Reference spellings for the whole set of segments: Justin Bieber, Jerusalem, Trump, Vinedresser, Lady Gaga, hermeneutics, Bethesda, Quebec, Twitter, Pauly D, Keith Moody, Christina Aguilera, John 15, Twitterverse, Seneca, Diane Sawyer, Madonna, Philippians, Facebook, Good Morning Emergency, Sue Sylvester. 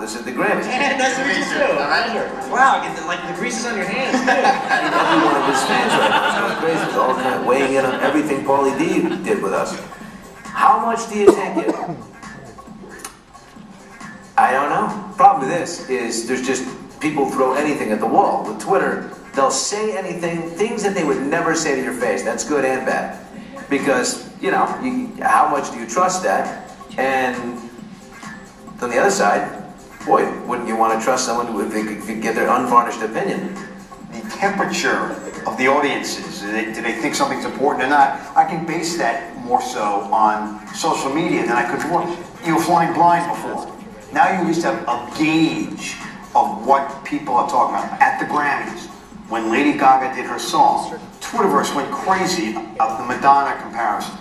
this is the Grammys. Yeah, that's the reason too. Wow, get like the greases on your hands too. Every one of his fans right now. It's crazy. It's all kind of weighing in on everything Pauly D did with us. How much do you think it? I don't know. Problem with this is there's just people throw anything at the wall. With Twitter, they'll say anything, things that they would never say to your face. That's good and bad. Because, you know, how much do you trust that? And on the other side, boy, wouldn't you want to trust someone who could get their unvarnished opinion? The temperature of the audiences, do they think something's important or not? I can base that more so on social media than I could before. You were flying blind before. Now you at least have a gauge of what people are talking about. At the Grammys, when Lady Gaga did her song, Twitterverse went crazy of the Madonna comparison.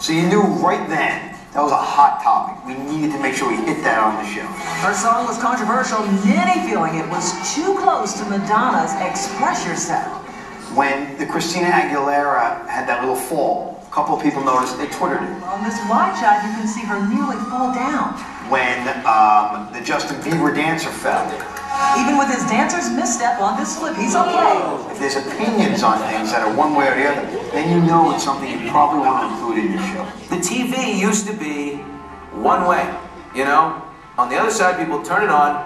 So you knew right then that was a hot topic. We needed to make sure we hit that on the show. Her song was controversial, many feeling it was too close to Madonna's Express Yourself. When the Christina Aguilera had that little fall, a couple of people noticed, they Twittered it. On this wide shot, you can see her nearly fall down. When the Justin Bieber dancer fell. Even with his dancer's misstep on this slip, he's okay. If there's opinions on things that are one way or the other, then you know it's something you probably want to include in your show. The TV used to be one way, you know? On the other side, people turn it on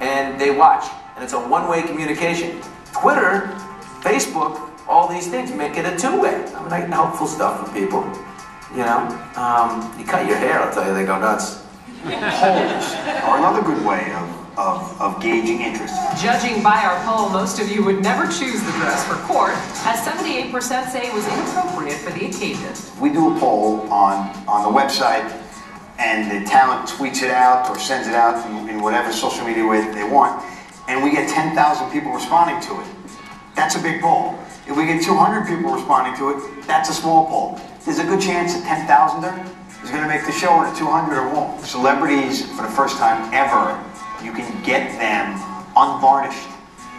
and they watch, and it's a one-way communication. Twitter, Facebook, all these things make it a two-way. I'm writing helpful stuff for people, you know? You cut your hair, I'll tell you, they go nuts. Polls are another good way of gauging interest. Judging by our poll, most of you would never choose the dress for court, as 78% say it was inappropriate for the occasion. We do a poll on the website, and the talent tweets it out or sends it out in whatever social media way that they want, and we get 10,000 people responding to it. That's a big poll. If we get 200 people responding to it, that's a small poll. There's a good chance that 10,000er is going to make the show, and a 200 or won't. Celebrities, for the first time ever, you can get them unvarnished,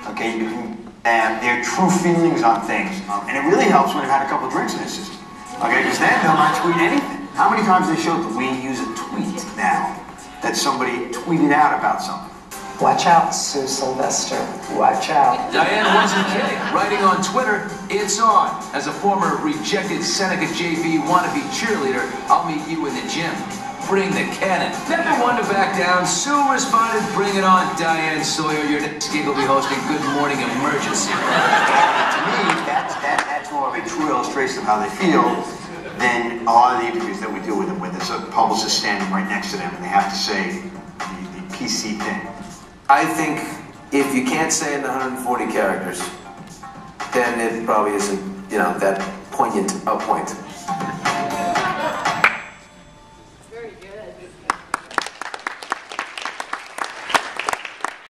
okay? You can get their true feelings on things. And it really helps when they've had a couple of drinks in their system, okay? Because then they'll not tweet anything. How many times they showed that we use a tweet now that somebody tweeted out about something? Watch out, Sue Sylvester. Watch out. Diane wasn't kidding. Writing on Twitter, it's on. As a former rejected Seneca JV wannabe cheerleader, I'll meet you in the gym. Bring the cannon. Never one to back down. Sue responded, bring it on, Diane Sawyer. Your next gig will be hosting Good Morning Emergency. To me, that's more of a true illustration of how they feel than a lot of the interviews that we do with them, where there's a publicist standing right next to them and they have to say the PC thing. I think if you can't say it in 140 characters, then it probably isn't, you know, that poignant a point. Very good.